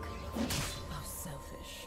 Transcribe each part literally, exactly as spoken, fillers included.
How selfish.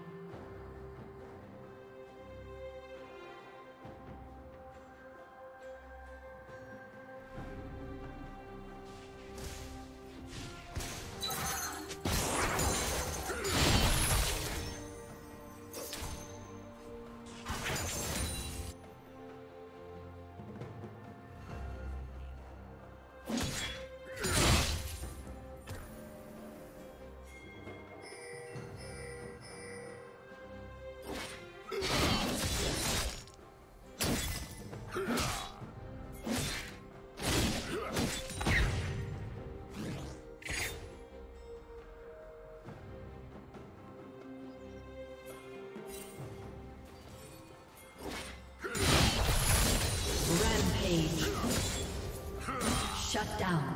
Shut down.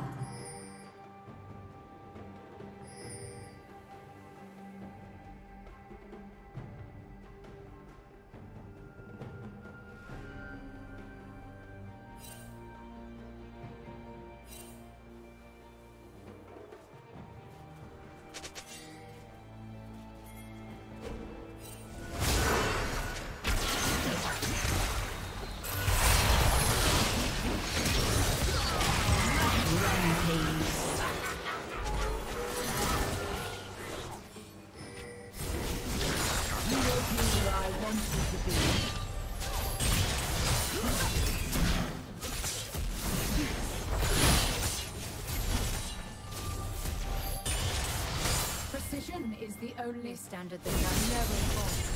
Precision is the only standard that I know of.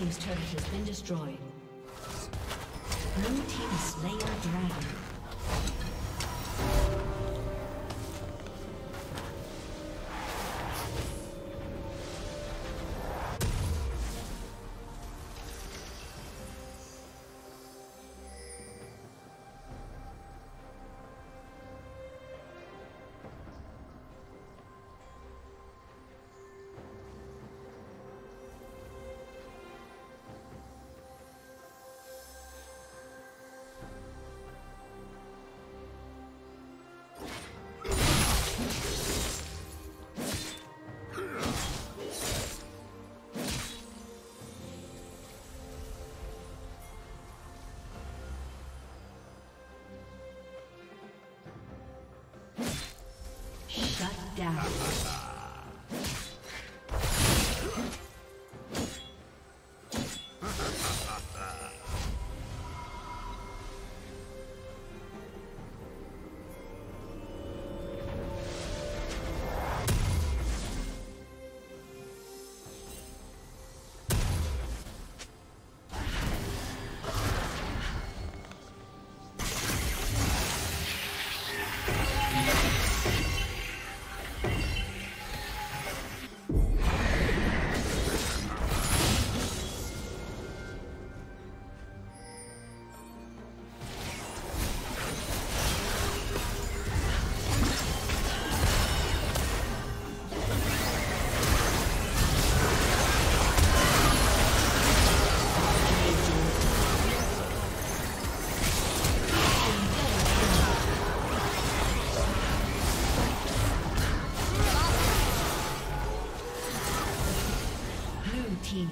team's turret has been destroyed. Blue team slain dragon. Yeah.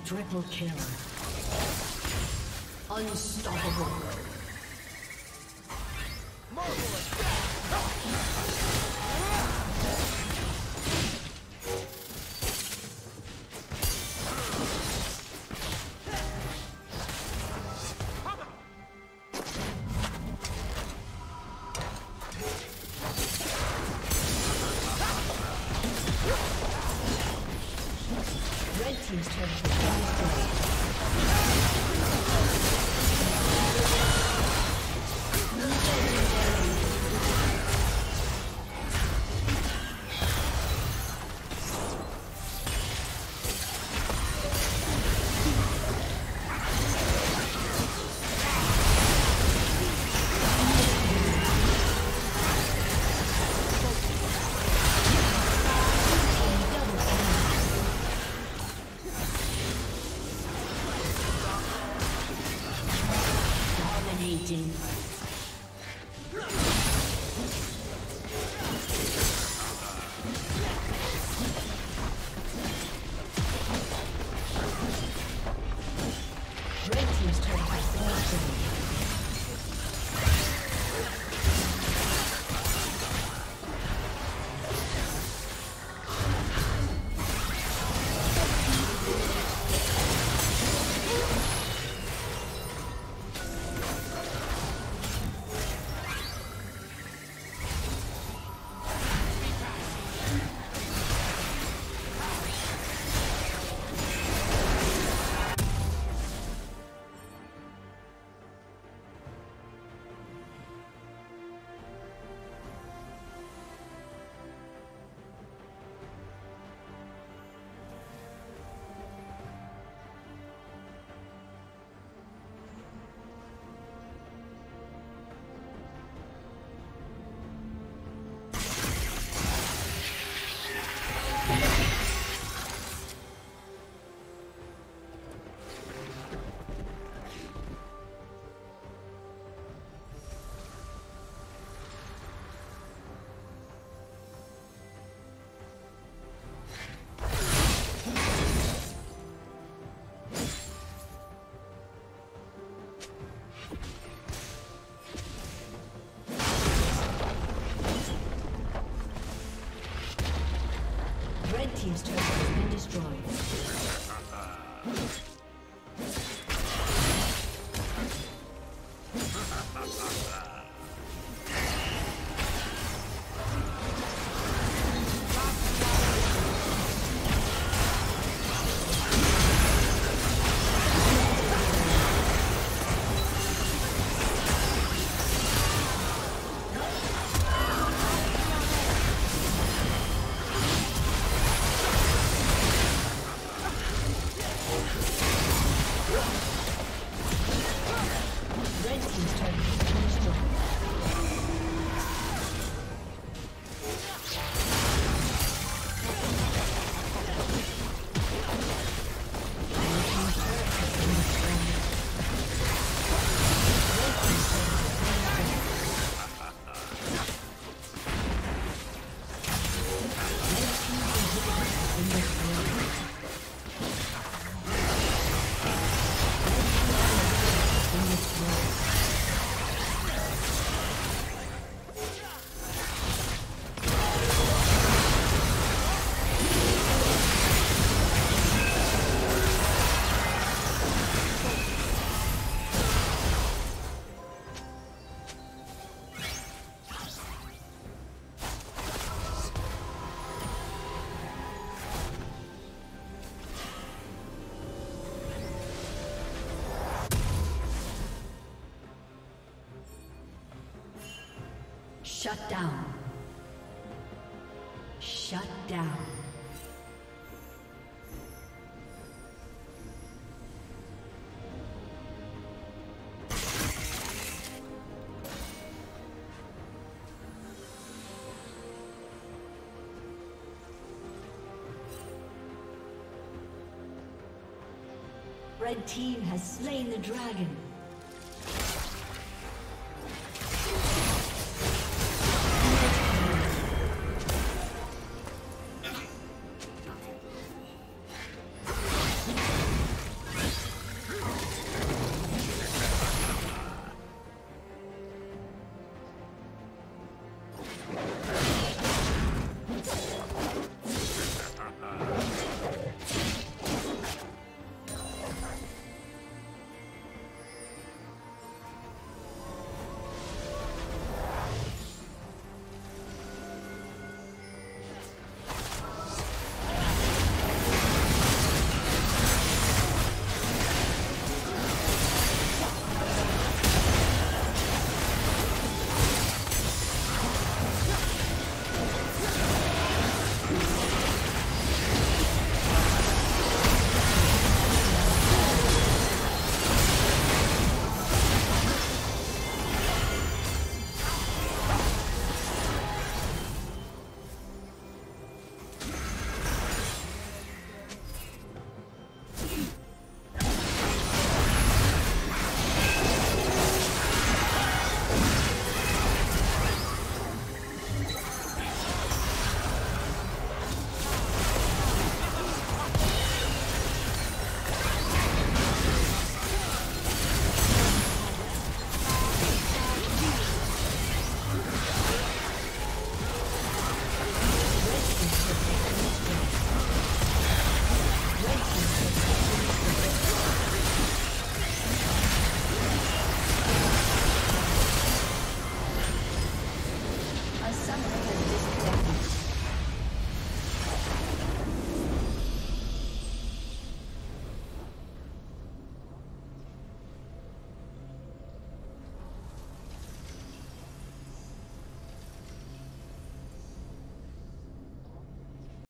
Triple kill. Unstoppable. Shut down. Shut down. Red team has slain the dragon.